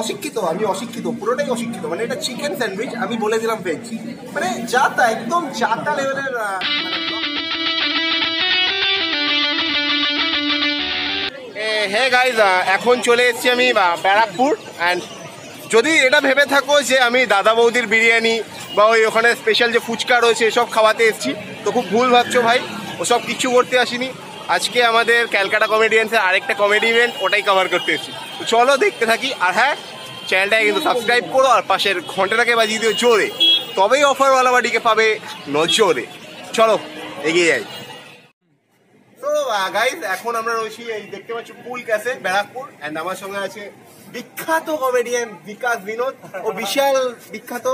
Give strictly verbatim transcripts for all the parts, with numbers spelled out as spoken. অশিক্ষিত, আমি অশিক্ষিত, পুরোটাই অশিক্ষিত। মানে এটা চিকেন স্যান্ডউইচ, আমি বলে দিলাম ভেজ, মানে যা তা একদম যা তা লেভেলের। হে গাইজ, এখন চলে এসেছি আমি ব্যারাকপুর। অ্যান্ড যদি এটা ভেবে থাকো যে আমি দাদা বৌদির বিরিয়ানি বা ওই ওখানে স্পেশাল যে ফুচকা রয়েছে এসব খাওয়াতে এসেছি, তো খুব ভুল ভাবছো ভাই, ওসব কিছু করতে আসিনি। আজকে আমাদের ক্যালকাটা কমেডিয়ান্সের আরেকটা কমেডি ইভেন্ট, ওটাই কভার করতে এসেছি। তো চলো দেখতে থাকি। আর হ্যাঁ, চ্যানেলটাকে কিন্তু সাবস্ক্রাইব করো আর পাশের ঘন্টাটাকে বাজিয়ে দিও জোরে, তবেই অফারওয়ালা বাড়িকে পাবে নজরে। চলো এগিয়ে যাই। তো গাইজ, এখন আমরা রয়েছি এই দেখতে পাচ্ছি পুল কাছে ব্যারাকপুর। অ্যান্ড আমার সঙ্গে আছে বিখ্যাত কমেডিয়ান বিকাশ বিনোদ, ও বিশাল বিখ্যাত,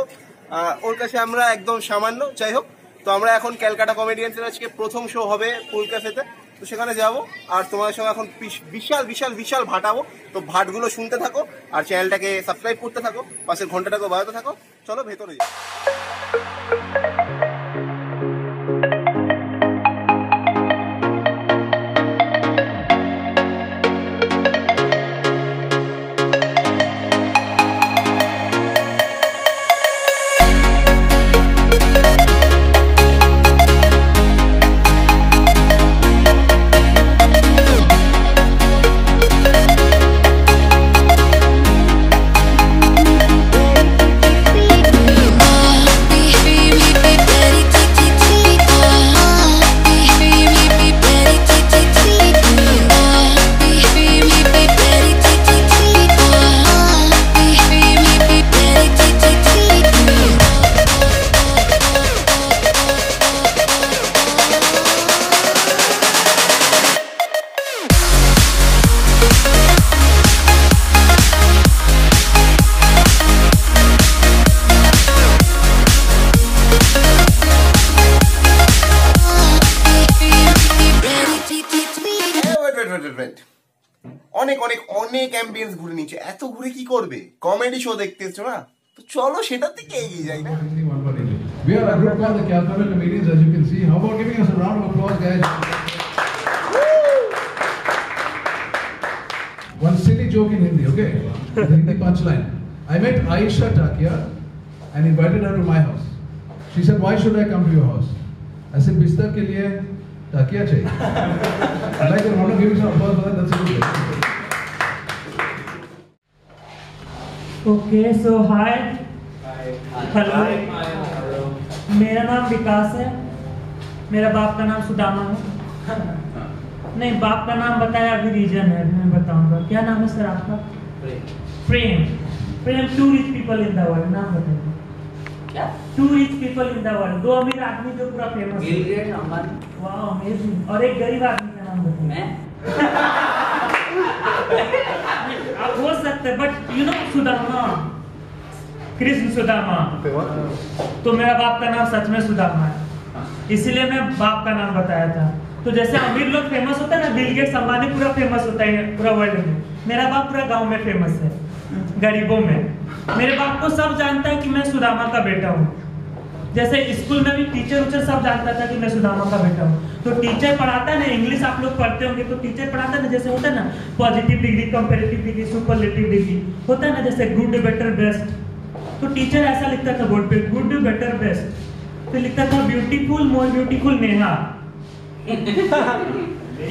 ওর কাছে আমরা একদম সামান্য। যাই হোক, তো আমরা এখন ক্যালকাটা কমেডিয়ান্সের আজকে প্রথম শো হবে পুল কাছেতে, তো সেখানে যাবো আর তোমাদের সঙ্গে এখন বিশাল বিশাল বিশাল ভাটাবো। তো ভাটগুলো শুনতে থাকো আর চ্যানেলটাকে সাবস্ক্রাইব করতে থাকো, পাশের ঘন্টাটাকে বাজাতে থাকো। চলো ভেতরে যাই। অনেক অনেক অনেক অ্যাম্বিয়েন্স ঘুরে নিচ্ছে, এত ঘুরে কি করবে? কমেডি শো দেখতে এসছো না, তো চলো সেটা থেকে এগিয়ে যাই না। We are a group called the Kalkutta Komedians, as you can see. How about giving us a round of applause, guys? One silly joke in Hindi, okay? The Hindi punchline. I met Aisha Takia and invited her to my house. She said, "Why should I come to your house?" I said, "Bistar ke liye takia chahiye." I'd like to round of applause for that. That's good. Okay, so hi. Hi. Hello. Hi. Hello. मेरा नाम विकास है, मेरा बाप का नाम सुदामा है। नहीं, बाप का नाम बताया, अभी रीजन है, मैं बताऊंगा। क्या नाम है सर आपका? Prem. Prem. Two rich people in the world, नाम बताइए। क्या? Two rich people in the world, दो अमीर आदमी जो पूरा फेमस है। वाह, अमेजिंग। और एक गरीब आदमी का नाम बताइए। हो सकता है, but you know Sudama, Krishna Sudama, तो मेरा बाप का नाम सच में सुदामा है, इसीलिए मैं बाप का नाम बताया था। तो जैसे अमीर लोग फेमस होता है ना, बिल गेट्स अंबानी पूरा फेमस होता है पूरा वर्ल्ड में, मेरा बाप पूरा गांव में फेमस है, गरीबों में। मेरे बाप को सब जानता है कि मैं सुदामा का बेटा हूँ। जैसे स्कूल में भी टीचर उचर सब जानता था कि मैं सुदामा का बेटा हूँ। तो टीचर पढ़ाता है ना, इंग्लिश आप लोग पढ़ते होंगे, तो टीचर पढ़ाता है ना, जैसे होता है ना positive degree, comparative degree, superlative degree होता है ना, जैसे गुड बेटर बेस्ट। तो टीचर ऐसा लिखता था बोर्ड पे, गुड बेटर बेस्ट। फिर लिखता था ब्यूटीफुल, मोर ब्यूटीफुल नेहा।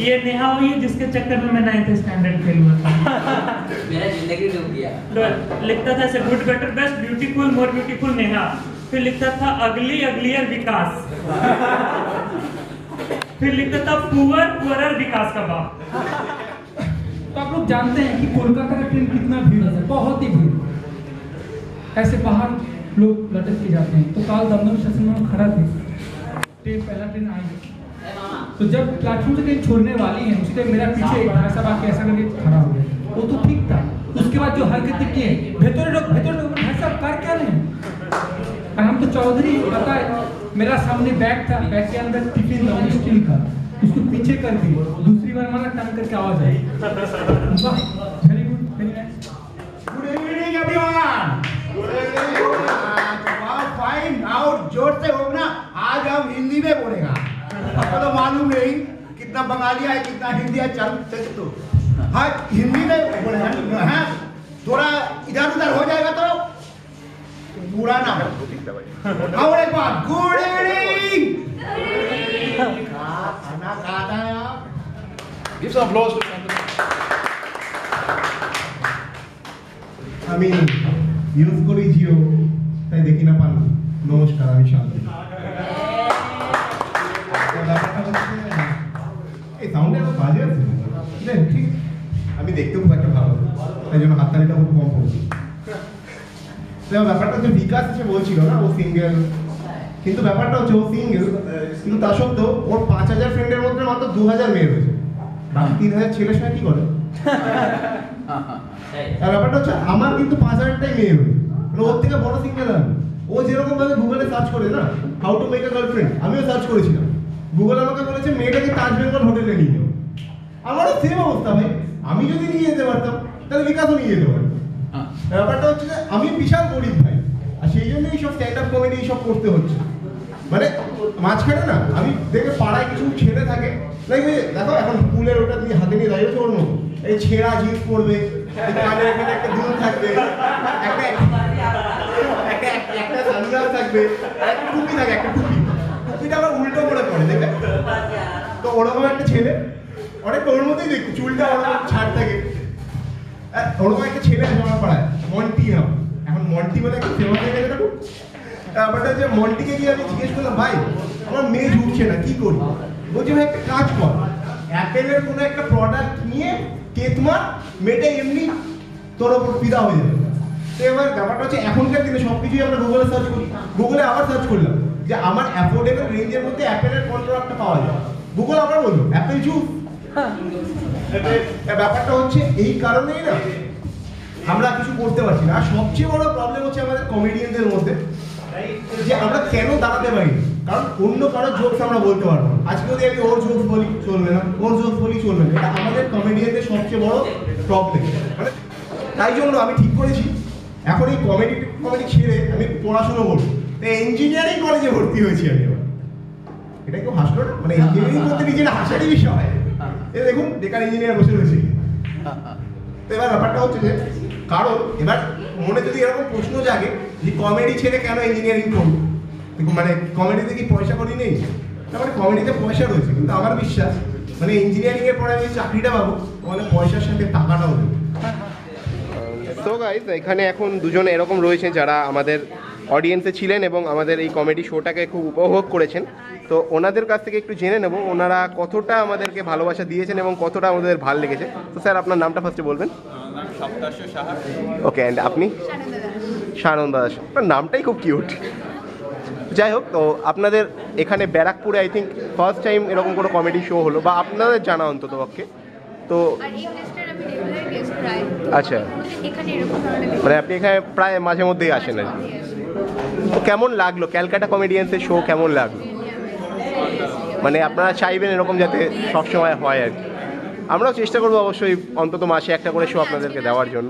ये नेहा हुई है जिसके चक्कर में मैं नाइन्थ स्टैंडर्ड फेल हुआ था, मेरा जिंदगी डूब गया। लिखता था ऐसे, good better best, beautiful, more beautiful Neha. फिर लिखता था अगली अगलियर विकास। फिर लिखता था पुअर पुअरर विकास का बाप। तो आप लोग जानते हैं कि कोलकाता का ट्रेन कितना भीड़ है, बहुत ही भीड़, ऐसे बाहर लोग लटक के जाते हैं। तो काल दमदम स्टेशन में खड़ा थे, ट्रेन पहला ट्रेन आई, तो जब प्लेटफॉर्म से ट्रेन छोड़ने वाली है, उसके मेरा पीछे एक भाई साहब आके ऐसा करके खड़ा हो गया। वो तो ठीक था, उसके बाद जो हरकत की है, भेतरे लोग भेतरे लोग भाई साहब कर क्या रहे हैं? हम तो चौधरी, पता है मेरा सामने बैग था, बैग के अंदर टिफिन स्टील का, उसको पीछे कर दी, दूसरी बार माना टन करके आवाज आई। Very good, very nice. Good evening everyone, good evening. Wow, fine. और जोर से बोलना, आज हम हिंदी में बोलेगा। आपको तो मालूम नहीं कितना बंगाली है, कितना हिंदी है। चल चल, तो हां हिंदी में बोलेगा, थोड़ा इधर उधर हो जाएगा तो बुरा ना हो। और एक बार गुड इवनिंग, खाना खाता है आप, गिव सम अप्लॉज टू আমি ইউজ করি জিও, তাই দেখি না পারবো। নমস্কার, আমি শান্তি। এই সাউন্ডে তো বাজে আছে না, ঠিক আমি দেখতেও খুব একটা ভালো, তাই জন্য হাততালিটা খুব কম পড়ছে। তাই ব্যাপারটা যে বিকাশ এসে বলছিল না, ও সিঙ্গেল, কিন্তু ব্যাপারটা হচ্ছে ও সিঙ্গেল কিন্তু তা সত্ত্বেও ওর পাঁচ হাজার ফ্রেন্ডের মধ্যে মাত্র দু হাজার মেয়ে রয়েছে, বাকি তিন হাজার ছেলের সঙ্গে কী করে। আর ব্যাপারটা হচ্ছে আমার কিন্তু পাঁচ হাজারটাই মেয়ে হই, মানে ওর থেকে বড় সিঙ্গেল আমি। ও যেরকম ভাবে গুগলে সার্চ করে না, how to make a girlfriend, আমিও সার্চ করেছিলাম। গুগল আমাকে বলেছে মেয়েটাকে তাজবেঙ্গল হোটেলে নিয়ে যাও। আমারও সেম অবস্থা ভাই, আমি যদি নিয়ে যেতে পারতাম তাহলে বিকাশও নিয়ে যেতে পারতাম। ব্যাপারটা হচ্ছে যে আমি বিশাল গরিব ভাই, আর সেই জন্য এইসব স্ট্যান্ড আপ কমেডি এইসব করতে হচ্ছে। মানে মাঝখানে না আমি দেখে পাড়ায় কিছু ছেলে থাকে, লাইক দেখো এখন ফুলের ওটা দিয়ে হাতে নিয়ে দাঁড়িয়েছে, ওর মতো এই ছেঁড়া জিন্স পরবে, একটা দুল থাকবে, একটা সানগ্লাস থাকবে, একটা টুপি থাকে, একটা টুপি টুপিটা আবার উল্টো করে পড়ে দেখবে। তো ওরকম একটা ছেলে, অনেকটা ওর মধ্যেই দেখবে, চুলটা ওরকম ছাড় থাকে, ওরকম একটা ছেলে আমার পাড়ায়, মন্টি নাম। এখন মন্টি বলে একটা ফেমাস হয়ে গেছে। ব্যাপারটা যে মন্টিকে গিয়ে আমি জিজ্ঞেস করলাম, ভাই আমার মেয়ে ঢুকছে না কি করি। বলছি ভাই একটা কাজ কর, অ্যাপেলের কোনো একটা প্রোডাক্ট নিয়ে কেতমার মেয়েটা এমনি তোর ওপর ফিদা হয়ে যাবে। তো এবার ব্যাপারটা হচ্ছে এখনকার দিনে সব কিছুই আমরা গুগলে সার্চ করি। গুগলে আবার সার্চ করলাম যে আমার অ্যাফোর্ডেবল রেঞ্জের মধ্যে অ্যাপেলের কোন প্রোডাক্টটা পাওয়া যায়। গুগল আবার বললো অ্যাপেল জুস। ব্যাপারটা হচ্ছে এই কারণেই না আমরা কিছু করতে পারছি না। আর সবচেয়ে বড় প্রবলেম হচ্ছে আমাদের কমেডিয়ানদের মধ্যে যে আমরা কেন দাঁড়াতে পারি, কারণ অন্য কারোর জোকস আমরা বলতে পারবো। আজকে যদি আমি ওর জোকস বলি চলবে না, ওর জোকস বলি চলবে না, এটা আমাদের কমেডিয়ানদের সবচেয়ে বড় প্রবলেম। মানে তাই জন্য আমি ঠিক করেছি এখন এই কমেডি কমেডি ছেড়ে আমি পড়াশুনো করবো। তাই ইঞ্জিনিয়ারিং কলেজে ভর্তি হয়েছি আমি। এবার এটা কেউ হাসলো না, মানে ইঞ্জিনিয়ারিং করতে নিজে না হাসারই বিষয়। এ দেখুন বেকার ইঞ্জিনিয়ার বসে রয়েছে। তো এবার ব্যাপারটা হচ্ছে যে কারণ এবার মনে যদি এরকম প্রশ্ন জাগে যে কমেডি ছেড়ে কেন ইঞ্জিনিয়ারিং করবো, মানে কমেডিতে কি পয়সা করি নেই? তার মানে কমেডিতে পয়সা রয়েছে, কিন্তু আমার বিশ্বাস মানে ইঞ্জিনিয়ারিংয়ের পরে আমি চাকরিটা পাবো, মানে পয়সার সাথে টাকাটাও দেবো। সো গাইস, এখানে এখন দুজন এরকম রয়েছেন যারা আমাদের অডিয়েন্সে ছিলেন এবং আমাদের এই কমেডি শোটাকে খুব উপভোগ করেছেন। তো ওনাদের কাছ থেকে একটু জেনে নেব ওনারা কতটা আমাদেরকে ভালোবাসা দিয়েছেন এবং কতটা আমাদের ভালো লেগেছে। তো স্যার আপনার নামটা ফার্স্টে বলবেন। ওকে, অ্যান্ড আপনি? সানন্দ দাস। আপনার নামটাই খুব কিউট। যাই হোক, তো আপনাদের এখানে ব্যারাকপুরে আই থিঙ্ক ফার্স্ট টাইম এরকম কোনো কমেডি শো হলো বা আপনাদের জানা অন্তত পক্ষে। তো আচ্ছা, মানে আপনি এখানে প্রায় মাঝে মধ্যেই আসেন আর কি। তো কেমন লাগলো ক্যালকাটা কমেডিয়ান্সের শো? কেমন লাগলো? মানে আপনারা চাইবেন এরকম যাতে সবসময় হয় আর কি। আমরাও চেষ্টা করবো অবশ্যই অন্তত মাসে একটা করে শো আপনাদেরকে দেওয়ার জন্য।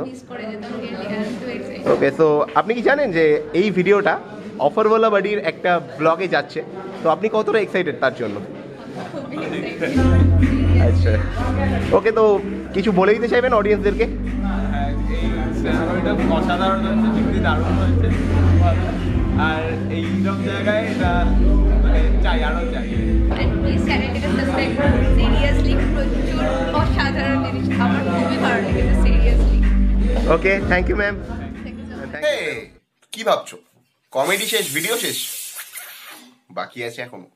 ওকে, তো আপনি কি জানেন যে এই ভিডিওটা অফারওয়ালা বাড়ির একটা ব্লগে যাচ্ছে, তো আপনি কতটা এক্সাইটেড তার জন্য? আচ্ছা, ওকে, তো কিছু বলে দিতে চাইবেন অডিয়েন্সদেরকে? আর এইরকম জায়গায় এটা মানে চাই, আরও চাই। Okay, thank you ma'am. কি ভাবছো, কমেডি শেষ, ভিডিও শেষ? বাকি আছে এখনো।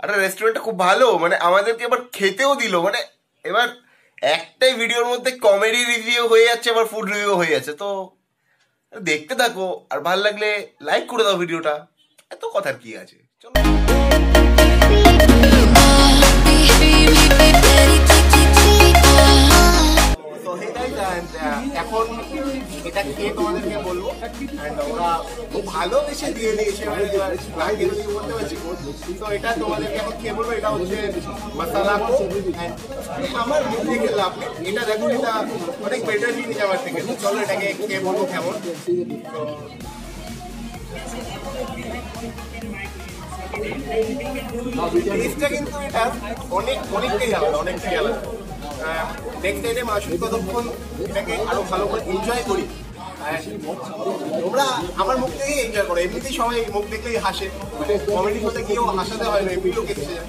আরে রেস্টুরেন্টটা খুব ভালো, মানে আমাদেরকে এবার খেতেও দিল। মানে এবার একটাই ভিডিওর মধ্যে কমেডি রিভিউ হয়ে যাচ্ছে, আবার ফুড রিভিউ হয়ে যাচ্ছে। তো দেখতে থাকো, আর ভালো লাগলে লাইক করে দাও ভিডিওটা। এত কথার কি আছে, চলো। এখন এটা খেয়ে তোমাদেরকে বলবো, ওরা খুব ভালোবেসে দিয়ে দিয়েছে, বলতে পারছি। তো এটা তোমাদেরকে এখন খেয়ে বলবো, এটা হচ্ছে মশালা। আমার মুখ থেকে লাভ নেই, এটা দেখুন এটা অনেক বেটার জিনিস আমার থেকে। চলো এটাকে খেয়ে বলবো কেমন। টেস্টটা কিন্তু এটা অনেক অনেকটাই আলাদা, অনেকটাই আলাদা। নেক্সট টাইম আসুন, ততক্ষণ এটাকে আরো ভালো করে এনজয় করি। অ্যান্ড তোমরা আমার মুখ দেখে এনজয় করো, এমনিতেই সবাই মুখ দেখলেই হাসে, মানে কমেডি করতে গিয়েও হাসাতে হয় না, এমনিও কেটে যায়।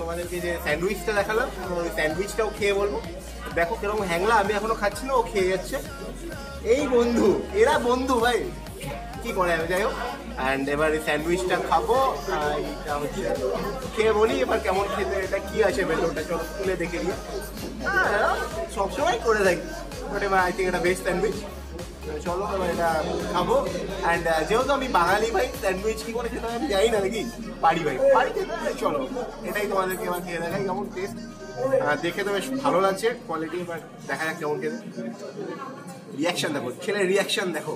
তোমাদেরকে যে স্যান্ডউইচটা দেখালাম, ওই স্যান্ডউইচটাও খেয়ে বলবো দেখো কিরকম হ্যাংলা। আমি এখনো খাচ্ছি না, ও খেয়ে যাচ্ছে। এই বন্ধু, এরা বন্ধু ভাই, কি করে আমি যাই হোক। অ্যান্ড এবার এই স্যান্ডউইচটা খাবো, এটা হচ্ছে খেয়ে বলি এবার কেমন খেতে, এটা কি আছে ভেতরটা, চলো খুলে দেখে নিই। হ্যাঁ, সবসময় করে থাকি, বাট এবার আই থিঙ্ক এটা বেস্ট স্যান্ডউইচ। চলো এবার এটা খাবো। অ্যান্ড যেহেতু আমি বাঙালি ভাই, স্যান্ডউইচ কি করে খেতে আমি যাই না নাকি, বাড়ি ভাই বাড়ি খেতে। চলো এটাই তোমাদেরকে এবার খেয়ে দেখাই কেমন টেস্ট। দেখে তো বেশ ভালো লাগছে কোয়ালিটি, এবার দেখা যাক কেমন খেতে। রিয়াকশান দেখো, ছেলের রিয়াকশান দেখো,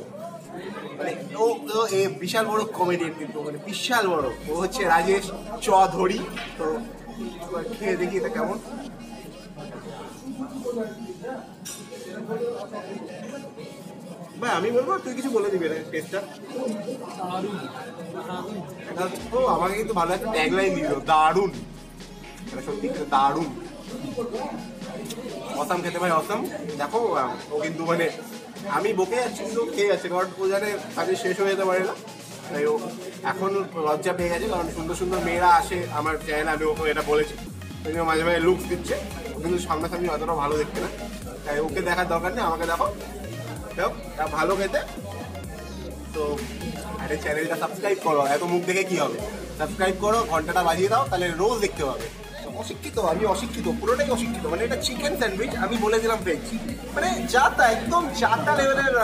মানে ও ও এ বিশাল বড় কমেডিয়ান, কিন্তু মানে বিশাল বড়। ও হচ্ছে রাজেশ চৌধুরী। তো খেয়ে দেখি এটা কেমন। ভাই আমি বলবো, তুই কিছু বলে দিবি না টেস্টটা। ও আমাকে কিন্তু ভালো একটা ট্যাগলাইন দিল, দারুণ, এটা সত্যি দারুণ। অসাম খেতে ভাই অসাম। দেখো ও কিন্তু মানে আমি বকে যাচ্ছি কিন্তু খেয়ে যাচ্ছে, কারণ ও জানে কাজে শেষ হয়ে যেতে পারে না, তাই ও এখন লজ্জা পেয়ে গেছে। কারণ সুন্দর সুন্দর মেয়েরা আসে আমার চ্যানেল, আমি ওকে এটা বলেছি, ওই জন্য মাঝে মাঝে লুকস দিচ্ছে, কিন্তু সামনাসামনি অতটা ভালো দেখতে না, তাই ওকে দেখার দরকার নেই, আমাকে দেখো। দেখো ভালো খেতে, তো আরে চ্যানেলটা সাবস্ক্রাইব করো, এত মুখ দেখে কী হবে, সাবস্ক্রাইব করো, ঘন্টাটা বাজিয়ে দাও, তাহলে রোজ দেখতে পাবে। অশিক্ষিত, আমি অশিক্ষিত, পুরোটাই অশিক্ষিত। মানে এটা চিকেন স্যান্ডউইচ, আমি বলেছিলাম ভেজ, মানে যাতা একদম যাতা লেভেলের,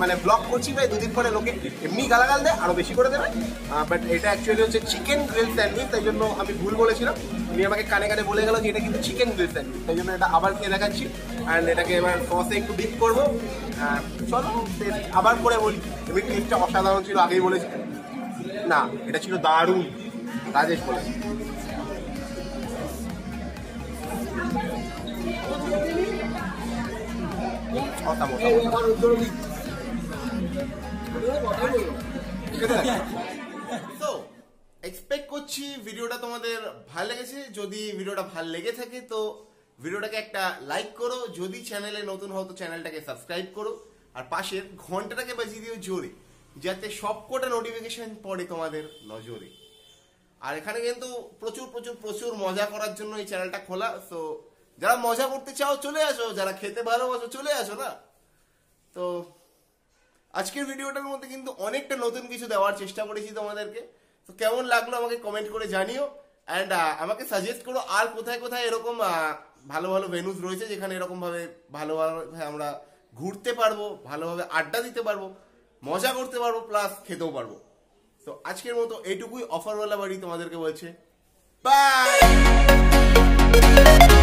মানে ব্লক করছি ভাই। দুদিন পরে লোকে এমনি গালাগাল দেয়, আরও বেশি করে দেবে, বাট এটা অ্যাকচুয়ালি হচ্ছে চিকেন গ্রিল স্যান্ডউইচ, তাই জন্য আমি ভুল বলেছিলাম। উনি আমাকে কানে কানে বলে গেল যে এটা কিন্তু চিকেন গ্রিল স্যান্ডউইচ, তাই জন্য এটা আবার খেয়ে দেখাচ্ছি। অ্যান্ড এটাকে এবার সসে একটু ডিপ করবো। চলো আবার করে বলি, এমনি টেস্টটা অসাধারণ ছিল, আগেই বলেছি না, এটা ছিল দারুণ, রাজেশ বলেছি। এক্সপেক্ট করছি ভিডিওটা তোমাদের ভালো লেগেছে। যদি ভিডিওটা ভালো লেগে থাকে তো ভিডিওটাকে একটা লাইক করো, যদি চ্যানেলে নতুন হও তো চ্যানেলটাকে সাবস্ক্রাইব করো, আর পাশের ঘন্টাটাকে বাজিয়ে দিও জোরে, যাতে সবকটা নোটিফিকেশন পড়ে তোমাদের নজরে। আর এখানে কিন্তু প্রচুর প্রচুর প্রচুর মজা করার জন্য এই চ্যানেলটা খোলা, সো যারা মজা করতে চাও চলে আসো, যারা খেতে ভালোবাসো চলে আসো না। তো আজকের ভিডিওটার মধ্যে কিন্তু অনেকটা নতুন কিছু দেওয়ার চেষ্টা করেছি তোমাদেরকে, তো কেমন লাগলো আমাকে কমেন্ট করে জানিও। অ্যান্ড আমাকে সাজেস্ট করো আর কোথায় কোথায় এরকম ভালো ভালো ভেনুস রয়েছে, যেখানে এরকমভাবে ভালোভাবে আমরা ঘুরতে পারবো, ভালোভাবে আড্ডা দিতে পারবো, মজা করতে পারবো, প্লাস খেতেও পারবো। তো আজকের মতো এইটুকুই। অফারওয়ালা বাড়ি তোমাদেরকে বলছে বাই।